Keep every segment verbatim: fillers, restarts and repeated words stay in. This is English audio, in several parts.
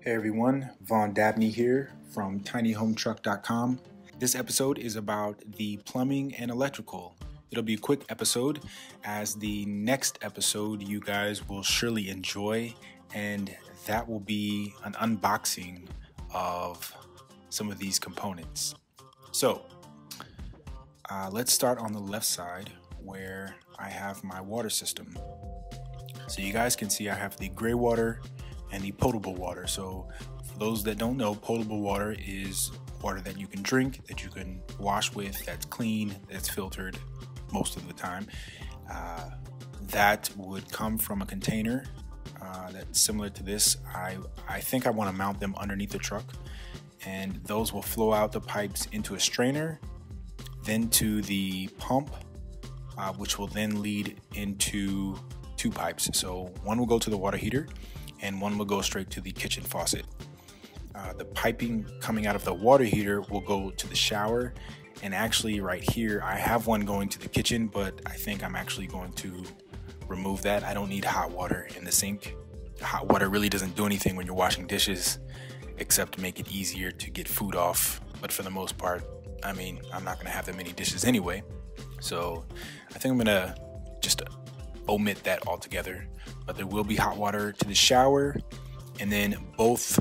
Hey everyone, Vaughn Dabney here from tiny home truck dot com. This episode is about the plumbing and electrical. It'll be a quick episode, as the next episode you guys will surely enjoy, and that will be an unboxing of some of these components. So uh, let's start on the left side where I have my water system. So you guys can see I have the gray water and the potable water. So for those that don't know, potable water is water that you can drink, that you can wash with, that's clean, that's filtered most of the time. Uh, that would come from a container uh, that's similar to this. I, I think I want to mount them underneath the truck, and those will flow out the pipes into a strainer, then to the pump, uh, which will then lead into two pipes. So one will go to the water heater and one will go straight to the kitchen faucet. Uh, the piping coming out of the water heater will go to the shower, and actually right here I have one going to the kitchen, but I think I'm actually going to remove that. I don't need hot water in the sink. Hot water really doesn't do anything when you're washing dishes except make it easier to get food off, but for the most part, I mean, I'm not gonna have that many dishes anyway, so I think I'm gonna just omit that altogether. But there will be hot water to the shower, and then both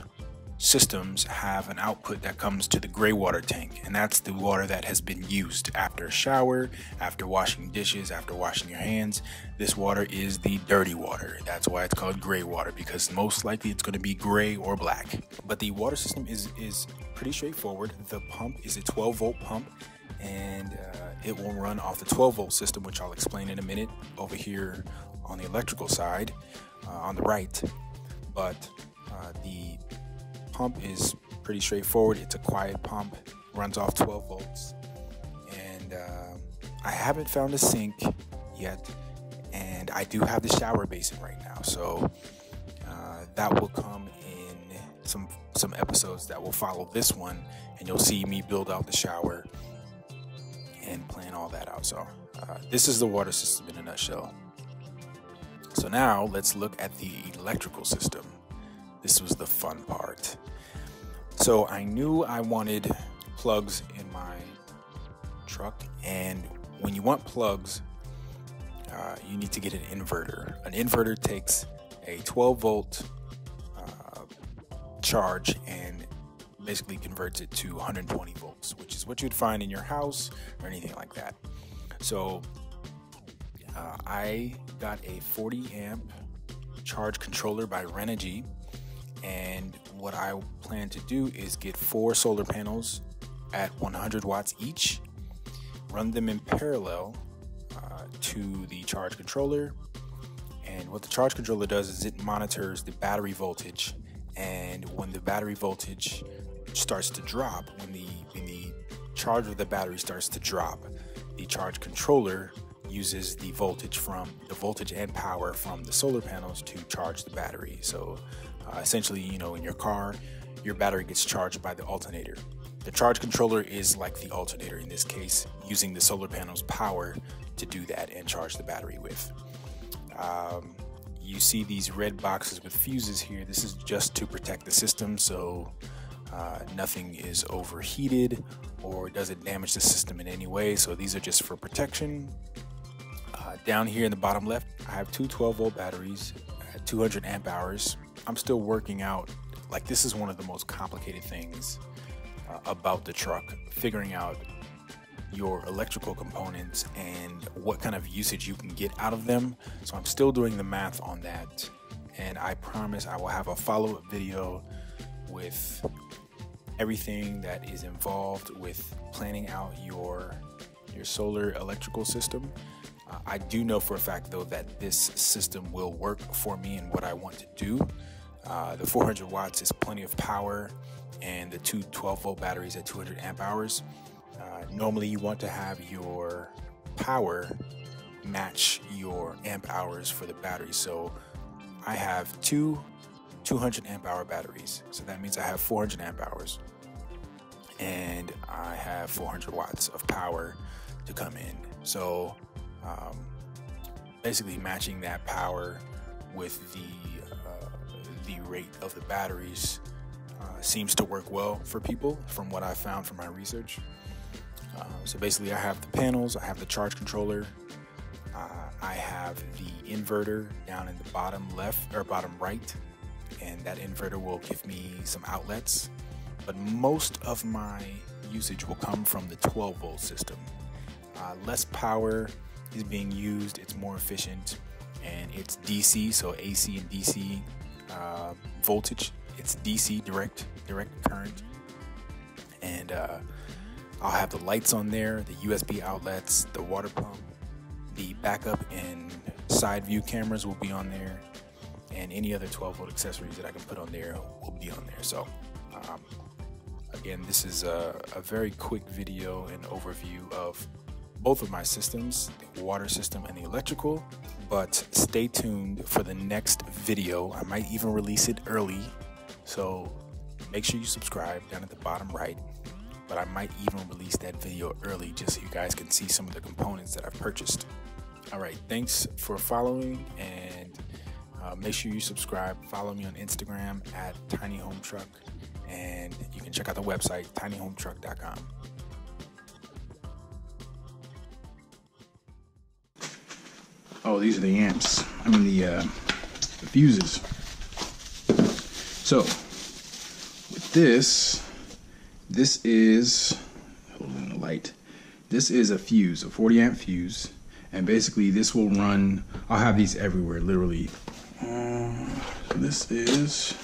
systems have an output that comes to the gray water tank, and that's the water that has been used after a shower, after washing dishes, after washing your hands. This water is the dirty water. That's why it's called gray water, because most likely it's going to be gray or black. But the water system is is pretty straightforward. The pump is a twelve volt pump, and uh, it will run off the twelve volt system, which I'll explain in a minute over here on the electrical side uh, on the right. But uh, the pump is pretty straightforward. It's a quiet pump, runs off twelve volts, and uh, I haven't found a sink yet, and I do have the shower basin right now, so uh, that will come in some some episodes that will follow this one, and you'll see me build out the shower and plan all that out. So uh, this is the water system in a nutshell. So now let's look at the electrical system. This was the fun part. So I knew I wanted plugs in my truck, and when you want plugs, uh, you need to get an inverter. An inverter takes a twelve volt uh, charge and basically converts it to one hundred twenty volts, which is what you'd find in your house or anything like that. So uh, I got a forty amp charge controller by Renogy, and what I plan to do is get four solar panels at one hundred watts each, run them in parallel uh, to the charge controller. And what the charge controller does is it monitors the battery voltage, and when the battery voltage starts to drop, when the, when the charge of the battery starts to drop, the charge controller uses the voltage from the voltage and power from the solar panels to charge the battery. So uh, essentially, you know, in your car, your battery gets charged by the alternator. The charge controller is like the alternator in this case, using the solar panels power to do that and charge the battery with. Um, you see these red boxes with fuses here. This is just to protect the system, so Uh, nothing is overheated or doesn't damage the system in any way, so these are just for protection. Uh, down here in the bottom left, I have two twelve volt batteries at two hundred amp hours. I'm still working out, like, this is one of the most complicated things uh, about the truck, figuring out your electrical components and what kind of usage you can get out of them. So I'm still doing the math on that, and I promise I will have a follow-up video with everything that is involved with planning out your your solar electrical system. Uh, I do know for a fact though that this system will work for me and what I want to do. Uh, the four hundred watts is plenty of power, and the two twelve volt batteries at two hundred amp hours. Uh, normally you want to have your power match your amp hours for the battery. So I have two two hundred amp hour batteries, so that means I have four hundred amp hours, and I have four hundred watts of power to come in. So um, basically matching that power with the uh, the rate of the batteries uh, seems to work well for people, from what I found from my research. Uh, so basically I have the panels, I have the charge controller, uh, I have the inverter down in the bottom left or bottom right, and that inverter will give me some outlets, but most of my usage will come from the twelve volt system. Uh, less power is being used, it's more efficient, and it's D C, so A C and D C uh, voltage. It's D C, direct direct current, and uh, I'll have the lights on there, the U S B outlets, the water pump, the backup and side view cameras will be on there, and any other twelve volt accessories that I can put on there will be on there. So um, again, this is a, a very quick video and overview of both of my systems, the water system and the electrical, but stay tuned for the next video. I might even release it early, so make sure you subscribe down at the bottom right, but I might even release that video early just so you guys can see some of the components that I've purchased. All right, thanks for following, and uh, make sure you subscribe. Follow me on Instagram at tinyhometruck, and you can check out the website, tiny home truck dot com. Oh, these are the amps, I mean the, uh, the fuses. So, with this, this is, hold on the light, this is a fuse, a forty amp fuse, and basically this will run, I'll have these everywhere, literally. Um, so this is